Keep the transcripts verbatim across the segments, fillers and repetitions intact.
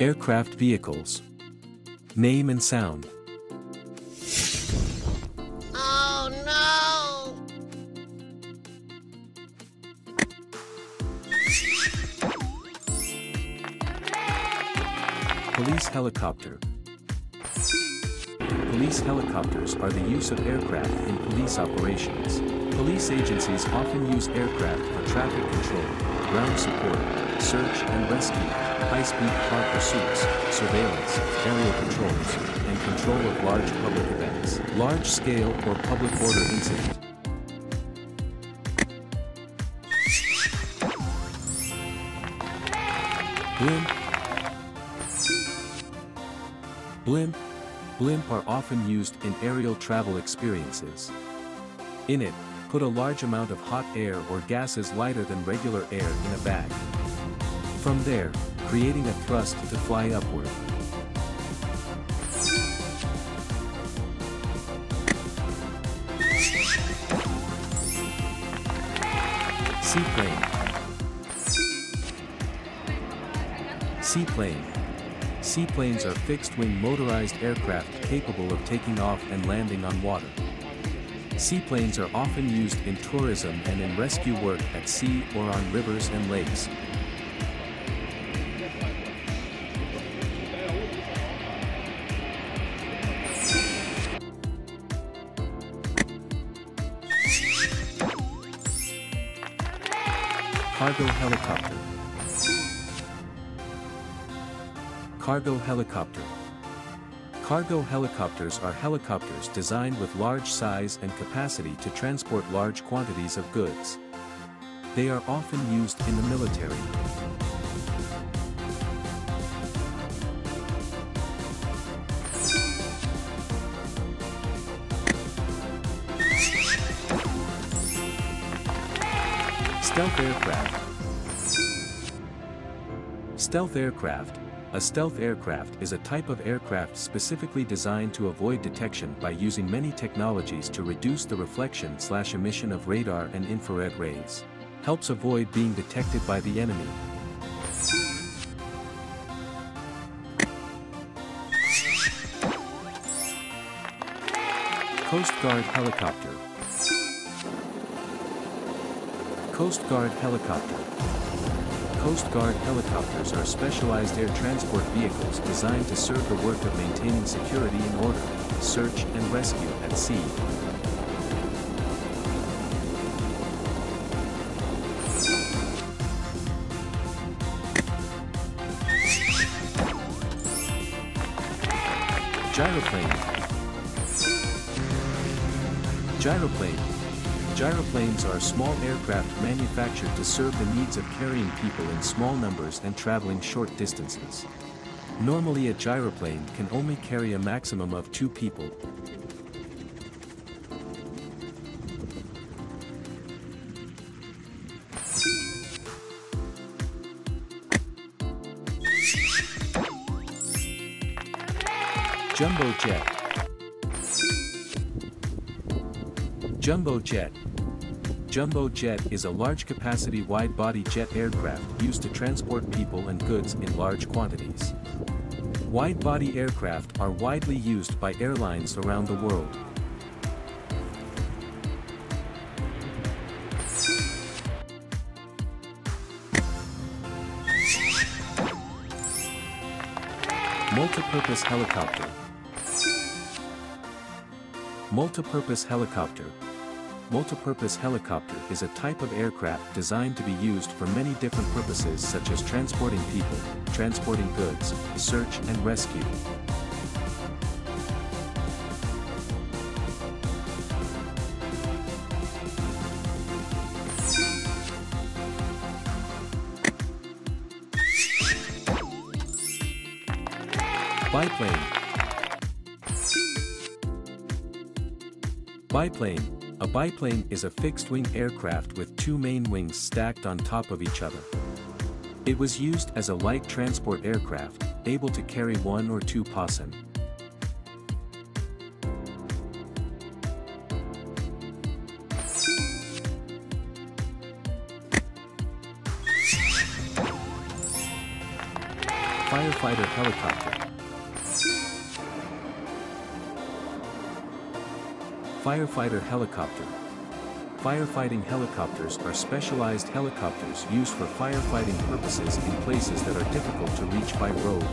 Aircraft vehicles. Name and sound. Oh no! Police helicopter. Police helicopters are the use of aircraft in police operations. Police agencies often use aircraft for traffic control, ground support, search and rescue, high-speed car pursuits, surveillance, aerial controls, and control of large public events. Large-scale or public order incident. Blimp. Blimp. Blimp are often used in aerial travel experiences. In it, put a large amount of hot air or gases lighter than regular air in a bag. From there, creating a thrust to fly upward. Seaplane. Seaplane. Seaplanes are fixed-wing motorized aircraft capable of taking off and landing on water. Seaplanes are often used in tourism and in rescue work at sea or on rivers and lakes. Cargo helicopter. Cargo helicopter. Cargo helicopters are helicopters designed with large size and capacity to transport large quantities of goods. They are often used in the military. Stealth aircraft. Stealth aircraft. A stealth aircraft is a type of aircraft specifically designed to avoid detection by using many technologies to reduce the reflection/emission of radar and infrared rays. Helps avoid being detected by the enemy. Coast Guard helicopter. Coast Guard helicopter. Coast Guard helicopters are specialized air transport vehicles designed to serve the work of maintaining security and order, search and rescue at sea. Gyroplane. Gyroplane. Gyroplanes are small aircraft manufactured to serve the needs of carrying people in small numbers and traveling short distances. Normally a gyroplane can only carry a maximum of two people. Jumbo jet. Jumbo jet. Jumbo jet is a large-capacity wide-body jet aircraft used to transport people and goods in large quantities. Wide-body aircraft are widely used by airlines around the world. Multipurpose helicopter. Multipurpose helicopter. Multipurpose helicopter is a type of aircraft designed to be used for many different purposes such as transporting people, transporting goods, search and rescue. Biplane. Biplane. A biplane is a fixed-wing aircraft with two main wings stacked on top of each other. It was used as a light transport aircraft, able to carry one or two person. firefighter helicopter. Firefighter helicopter. Firefighting helicopters are specialized helicopters used for firefighting purposes in places that are difficult to reach by road.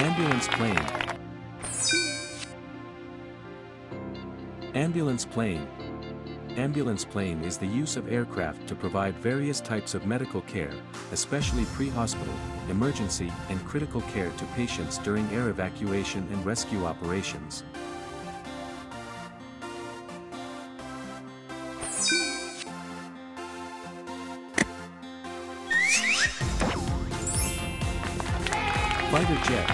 Ambulance plane. Ambulance plane. Ambulance plane is the use of aircraft to provide various types of medical care, especially pre-hospital, emergency, and critical care to patients during air evacuation and rescue operations. Fighter jet.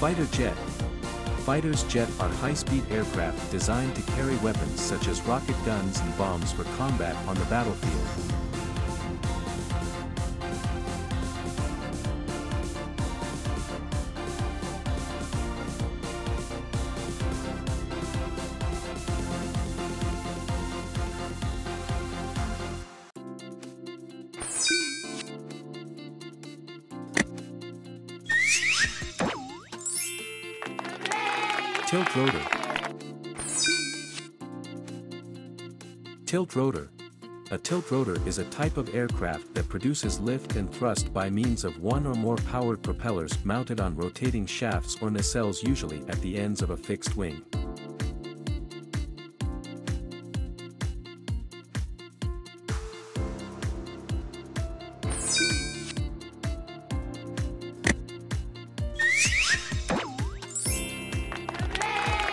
Fighter jet. Fighters jet are high-speed aircraft designed to carry weapons such as rocket guns and bombs for combat on the battlefield. Tilt rotor. Tilt rotor. A tilt rotor is a type of aircraft that produces lift and thrust by means of one or more powered propellers mounted on rotating shafts or nacelles, usually at the ends of a fixed wing.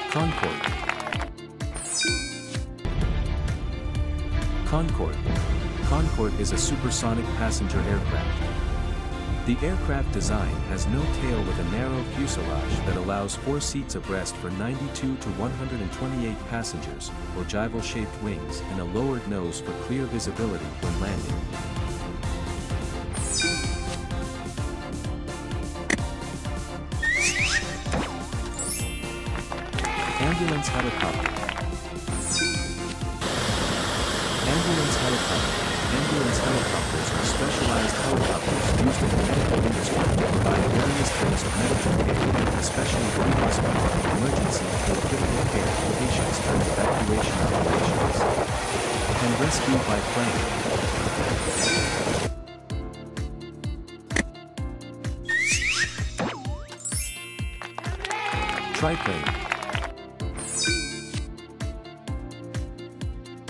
Concorde. Concorde. Concorde is a supersonic passenger aircraft. The aircraft design has no tail with a narrow fuselage that allows four seats abreast for ninety-two to one hundred twenty-eight passengers, or ogival-shaped wings and a lowered nose for clear visibility when landing. Ambulance helicopter. Ambulance helicopter. Ambulance helicopters are specialized helicopters used in the medical industry to provide various types of medical care, especially during hospital, emergency, or critical care for patients during evacuation operations. And rescue by plane. Triplane.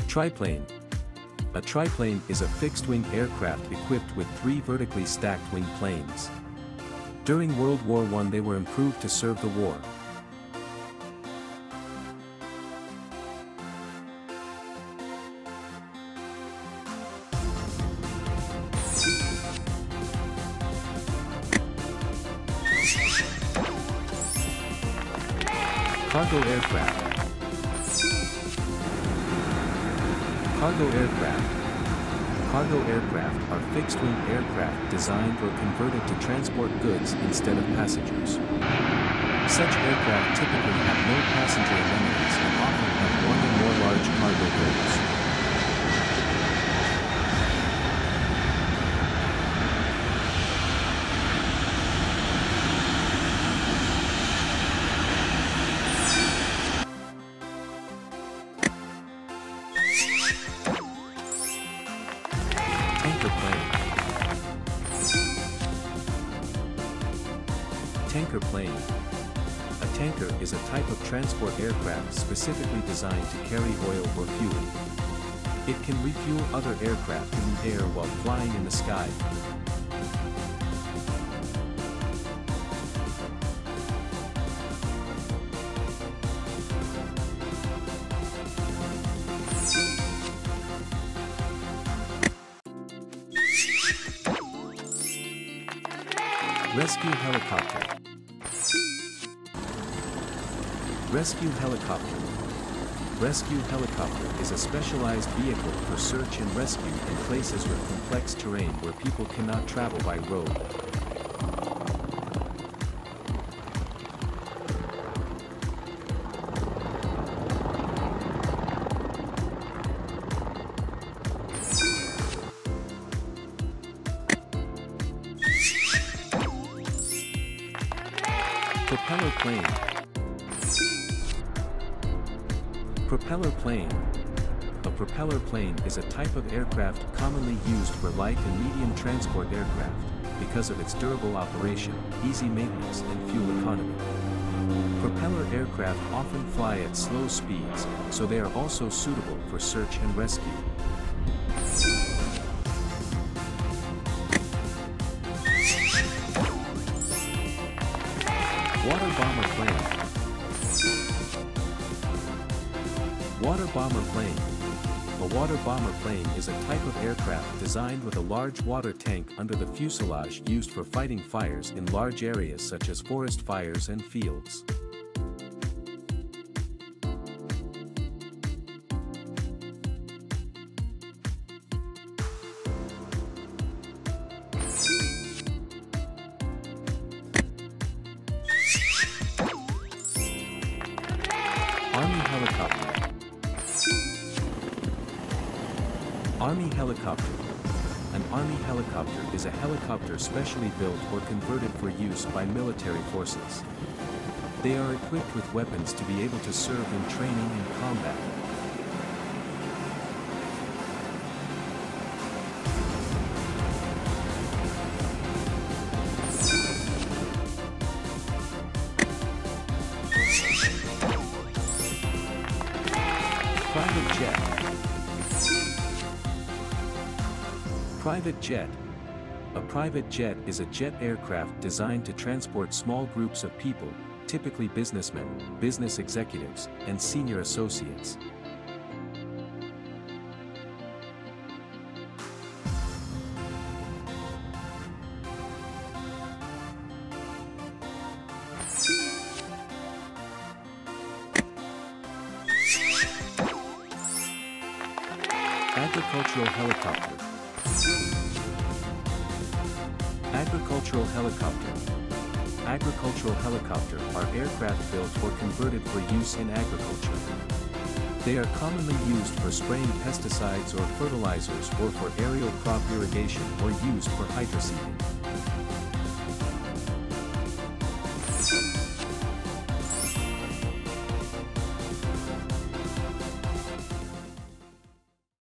Triplane. A triplane is a fixed-wing aircraft equipped with three vertically stacked wing planes. During World War One they were improved to serve the war. Cargo aircraft. Cargo aircraft. Cargo aircraft are fixed-wing aircraft designed or converted to transport goods instead of passengers. Such aircraft typically have no passenger amenities and often have one or more large cargo holds. Tanker plane. A tanker is a type of transport aircraft specifically designed to carry oil or fuel. It can refuel other aircraft in the air while flying in the sky. Rescue helicopter. Rescue helicopter. Rescue helicopter is a specialized vehicle for search and rescue in places with complex terrain where people cannot travel by road. Propeller plane. Propeller plane. A propeller plane is a type of aircraft commonly used for light and medium transport aircraft, because of its durable operation, easy maintenance and fuel economy. Propeller aircraft often fly at slow speeds, so they are also suitable for search and rescue. Water bomber plane. Water bomber plane. A water bomber plane is a type of aircraft designed with a large water tank under the fuselage used for fighting fires in large areas such as forest fires and fields. Army helicopter. Army helicopter. An army helicopter is a helicopter specially built or converted for use by military forces. They are equipped with weapons to be able to serve in training and combat. Private jet. Private jet. A private jet is a jet aircraft designed to transport small groups of people, typically businessmen, business executives, and senior associates. Agricultural helicopter. Agricultural helicopter. Agricultural helicopter are aircraft built or converted for use in agriculture. They are commonly used for spraying pesticides or fertilizers or for aerial crop irrigation or used for hydroseeding.